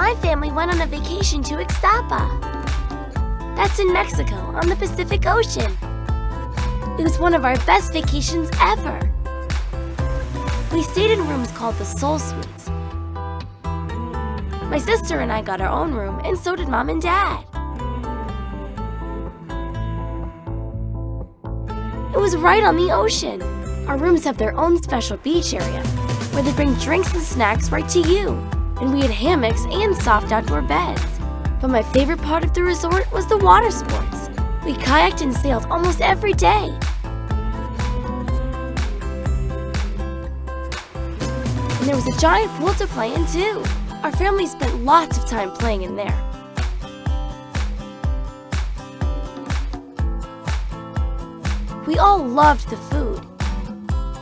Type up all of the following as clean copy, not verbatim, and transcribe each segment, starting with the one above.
my family went on a vacation to Ixtapa. That's in Mexico, on the Pacific Ocean. It was one of our best vacations ever. We stayed in rooms called the Sol Suites. My sister and I got our own room, and so did Mom and Dad. It was right on the ocean. Our rooms have their own special beach area, where they bring drinks and snacks right to you. And we had hammocks and soft outdoor beds. But my favorite part of the resort was the water sports. We kayaked and sailed almost every day. And there was a giant pool to play in too. Our family spent lots of time playing in there. We all loved the food.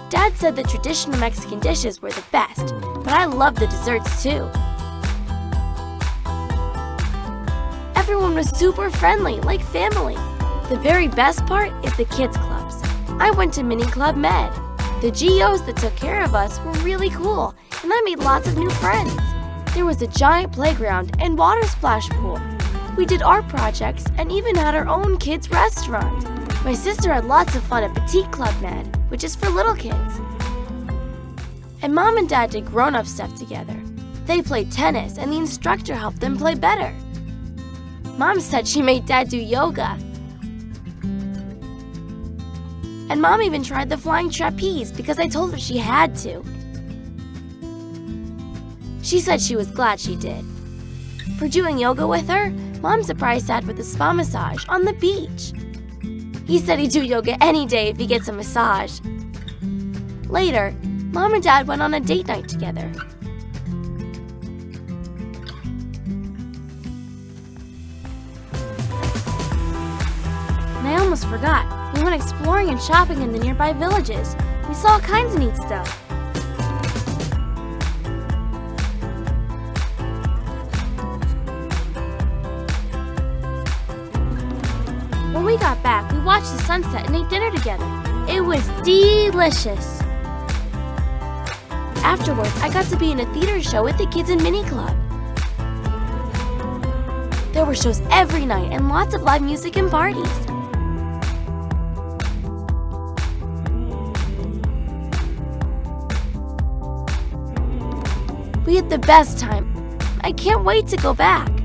Dad said the traditional Mexican dishes were the best, but I loved the desserts too. Everyone was super friendly, like family. The very best part is the kids' clubs. I went to Mini Club Med. The GOs that took care of us were really cool, and I made lots of new friends. There was a giant playground and water splash pool. We did art projects and even had our own kids' restaurant. My sister had lots of fun at Petit Club Med, which is for little kids. And Mom and Dad did grown-up stuff together. They played tennis, and the instructor helped them play better. Mom said she made Dad do yoga. And Mom even tried the flying trapeze because I told her she had to. She said she was glad she did. For doing yoga with her, Mom surprised Dad with a spa massage on the beach. He said he'd do yoga any day if he gets a massage. Later, Mom and Dad went on a date night together. And I almost forgot, we went exploring and shopping in the nearby villages. We saw all kinds of neat stuff. When we got back, we watched the sunset and ate dinner together. It was delicious. Afterwards, I got to be in a theater show with the kids in Mini Club. There were shows every night and lots of live music and parties. We had the best time. I can't wait to go back.